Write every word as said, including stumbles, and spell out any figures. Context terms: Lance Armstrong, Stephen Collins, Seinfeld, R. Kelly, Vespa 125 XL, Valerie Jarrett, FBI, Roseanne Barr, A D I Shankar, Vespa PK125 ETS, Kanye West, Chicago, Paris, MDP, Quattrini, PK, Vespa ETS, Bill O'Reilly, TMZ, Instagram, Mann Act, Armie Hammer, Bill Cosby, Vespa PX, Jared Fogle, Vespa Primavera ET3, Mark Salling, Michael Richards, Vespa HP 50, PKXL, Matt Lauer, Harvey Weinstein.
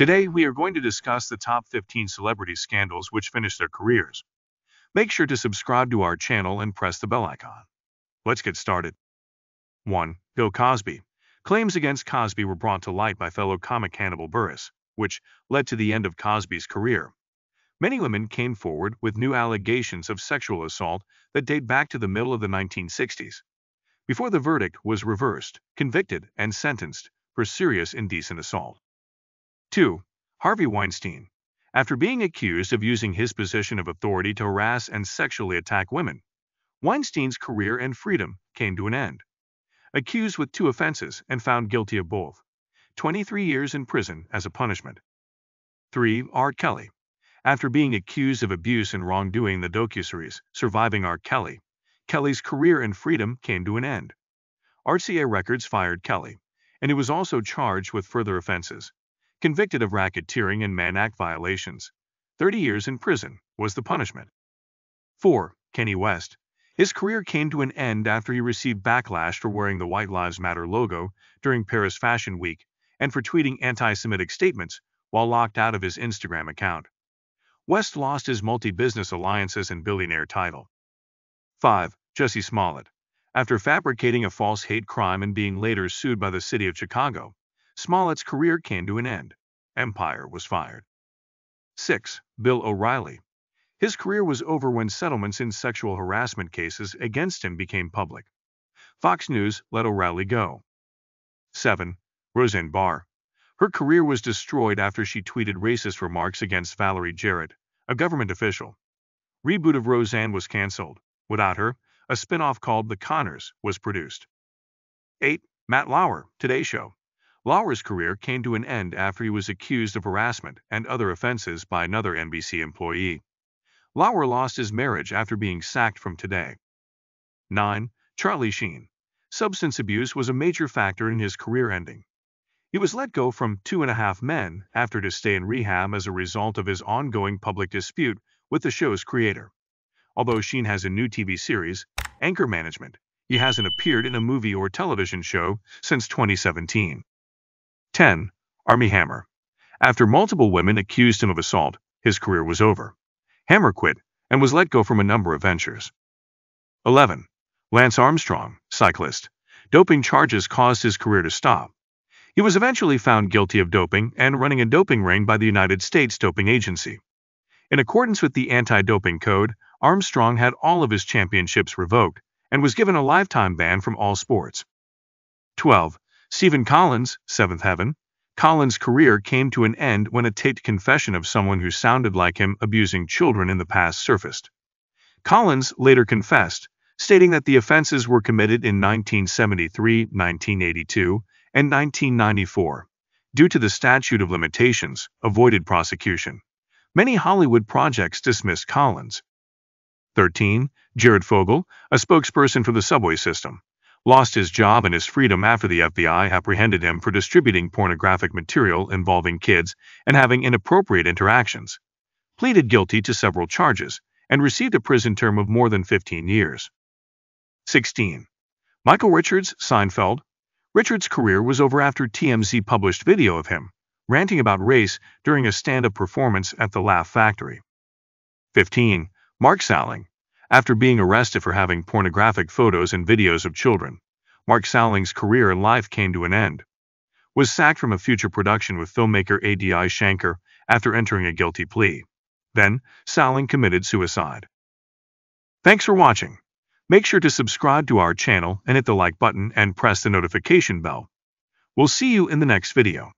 Today, we are going to discuss the top fifteen celebrity scandals which finished their careers. Make sure to subscribe to our channel and press the bell icon. Let's get started. one. Bill Cosby. Claims against Cosby were brought to light by fellow comic Hannibal Burris, which led to the end of Cosby's career. Many women came forward with new allegations of sexual assault that date back to the middle of the nineteen sixties. Before the verdict was reversed, convicted, and sentenced for serious indecent assault. two. Harvey Weinstein. After being accused of using his position of authority to harass and sexually attack women, Weinstein's career and freedom came to an end. Accused with two offenses and found guilty of both, twenty-three years in prison as a punishment. three. R. Kelly. After being accused of abuse and wrongdoing, the docuseries Surviving R. Kelly, Kelly's career and freedom came to an end. R C A Records fired Kelly, and he was also charged with further offenses. Convicted of racketeering and Mann Act violations. thirty years in prison was the punishment. four. Kanye West. His career came to an end after he received backlash for wearing the White Lives Matter logo during Paris Fashion Week and for tweeting anti-Semitic statements while locked out of his Instagram account. West lost his multi-business alliances and billionaire title. five. Jussie Smollet. After fabricating a false hate crime and being later sued by the city of Chicago, Smollett's career came to an end. Empire was fired. six. Bill O'Reilly. His career was over when settlements in sexual harassment cases against him became public. Fox News let O'Reilly go. seven. Roseanne Barr. Her career was destroyed after she tweeted racist remarks against Valerie Jarrett, a government official. Reboot of Roseanne was canceled. Without her, a spin-off called The Conners was produced. eight. Matt Lauer, Today Show. Lauer's career came to an end after he was accused of harassment and other offenses by another N B C employee. Lauer lost his marriage after being sacked from Today. nine. Charlie Sheen. Substance abuse was a major factor in his career ending. He was let go from Two and a Half Men after to stay in rehab as a result of his ongoing public dispute with the show's creator. Although Sheen has a new T V series, Anchor Management, he hasn't appeared in a movie or television show since twenty seventeen. ten. Armie Hammer. After multiple women accused him of assault, his career was over. Hammer quit and was let go from a number of ventures. eleven. Lance Armstrong, cyclist. Doping charges caused his career to stop. He was eventually found guilty of doping and running a doping ring by the United States Doping Agency. In accordance with the anti-doping code, Armstrong had all of his championships revoked and was given a lifetime ban from all sports. twelve. Stephen Collins, Seventh Heaven. Collins' career came to an end when a taped confession of someone who sounded like him abusing children in the past surfaced. Collins later confessed, stating that the offenses were committed in nineteen seventy-three, nineteen eighty-two, and nineteen ninety-four. Due to the statute of limitations, avoided prosecution. Many Hollywood projects dismissed Collins. thirteen. Jared Fogle, a spokesperson for the subway system. Lost his job and his freedom after the F B I apprehended him for distributing pornographic material involving kids and having inappropriate interactions. Pleaded guilty to several charges and received a prison term of more than fifteen years. sixteen. Michael Richards, Seinfeld. Richards' career was over after T M Z published video of him ranting about race during a stand-up performance at the Laugh Factory. fifteen. Mark Salling. After being arrested for having pornographic photos and videos of children, Mark Salling's career and life came to an end. Was sacked from a future production with filmmaker A D I Shankar after entering a guilty plea. Then, Salling committed suicide. Thanks for watching. Make sure to subscribe to our channel and hit the like button and press the notification bell. We'll see you in the next video.